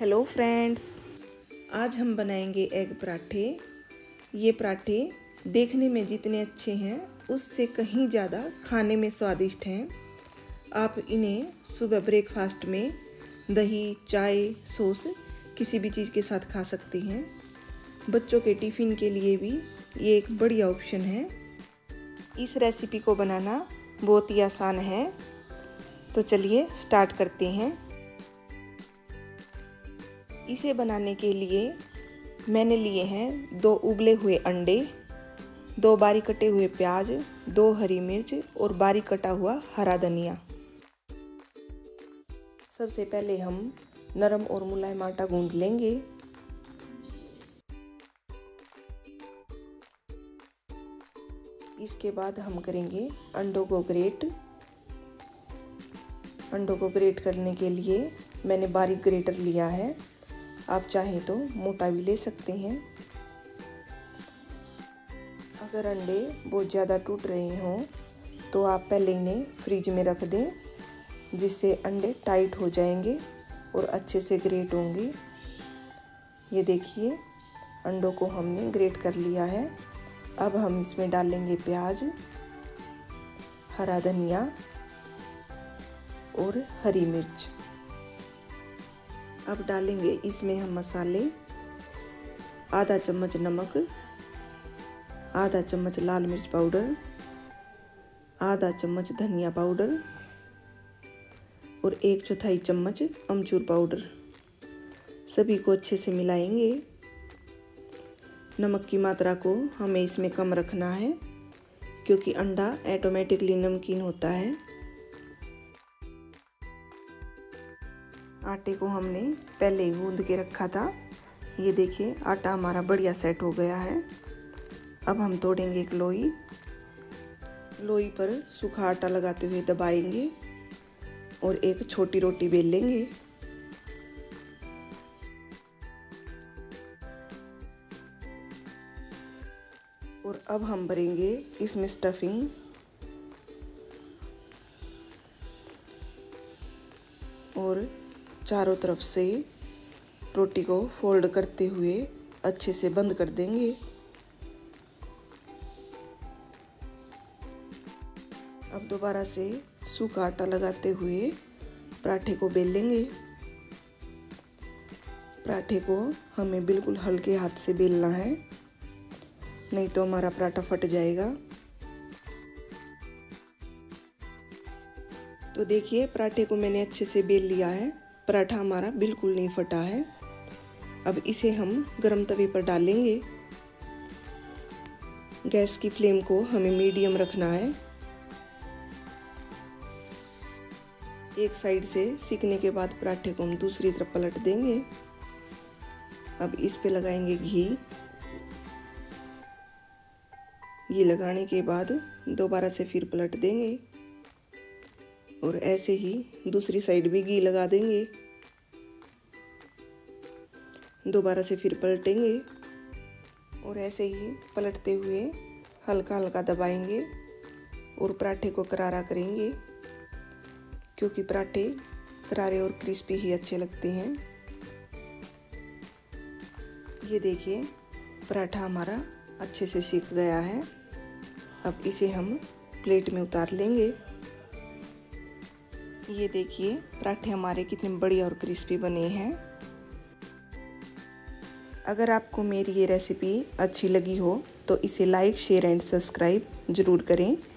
Hello friends, आज हम बनाएंगे एग पराठे। ये पराठे देखने में जितने अच्छे हैं उससे कहीं ज़्यादा खाने में स्वादिष्ट हैं। आप इन्हें सुबह ब्रेकफास्ट में दही, चाय, सॉस किसी भी चीज़ के साथ खा सकते हैं। बच्चों के टिफ़िन के लिए भी ये एक बढ़िया ऑप्शन है। इस रेसिपी को बनाना बहुत ही आसान है, तो चलिए स्टार्ट करते हैं। इसे बनाने के लिए मैंने लिए हैं 2 उबले हुए अंडे, 2 बारीक कटे हुए प्याज, 2 हरी मिर्च और बारीक कटा हुआ हरा धनिया। सबसे पहले हम नरम और मुलायम आटा गूंद लेंगे। इसके बाद हम करेंगे अंडों को ग्रेट। अंडों को ग्रेट करने के लिए मैंने बारीक ग्रेटर लिया है, आप चाहे तो मोटा भी ले सकते हैं। अगर अंडे बहुत ज़्यादा टूट रहे हों तो आप पहले इन्हें फ्रिज में रख दें, जिससे अंडे टाइट हो जाएंगे और अच्छे से ग्रेट होंगे। ये देखिए, अंडों को हमने ग्रेट कर लिया है। अब हम इसमें डालेंगे प्याज, हरा धनिया और हरी मिर्च। अब डालेंगे इसमें हम मसाले, आधा चम्मच नमक, आधा चम्मच लाल मिर्च पाउडर, आधा चम्मच धनिया पाउडर और 1/4 चम्मच अमचूर पाउडर। सभी को अच्छे से मिलाएंगे। नमक की मात्रा को हमें इसमें कम रखना है, क्योंकि अंडा ऑटोमेटिकली नमकीन होता है। आटे को हमने पहले गूंद के रखा था। ये देखिए, आटा हमारा बढ़िया सेट हो गया है। अब हम तोड़ेंगे एक लोई। लोई पर सूखा आटा लगाते हुए दबाएंगे और एक छोटी रोटी बेल लेंगे। और अब हम भरेंगे इसमें स्टफिंग। और चारों तरफ से रोटी को फोल्ड करते हुए अच्छे से बंद कर देंगे। अब दोबारा से सूखा आटा लगाते हुए पराठे को बेल लेंगे। पराठे को हमें बिल्कुल हल्के हाथ से बेलना है, नहीं तो हमारा पराठा फट जाएगा। तो देखिए, पराठे को मैंने अच्छे से बेल लिया है। पराठा हमारा बिल्कुल नहीं फटा है। अब इसे हम गरम तवे पर डालेंगे। गैस की फ्लेम को हमें मीडियम रखना है। एक साइड से सिकने के बाद पराठे को हम दूसरी तरफ पलट देंगे। अब इस पे लगाएंगे घी। घी लगाने के बाद दोबारा से फिर पलट देंगे और ऐसे ही दूसरी साइड भी घी लगा देंगे। दोबारा से फिर पलटेंगे और ऐसे ही पलटते हुए हल्का हल्का दबाएंगे और पराठे को करारा करेंगे, क्योंकि पराठे करारे और क्रिस्पी ही अच्छे लगते हैं। ये देखिए, पराठा हमारा अच्छे से सिक गया है। अब इसे हम प्लेट में उतार लेंगे। ये देखिए, पराठे हमारे कितने बढ़िया और क्रिस्पी बने हैं। अगर आपको मेरी ये रेसिपी अच्छी लगी हो तो इसे लाइक, शेयर एंड सब्सक्राइब ज़रूर करें।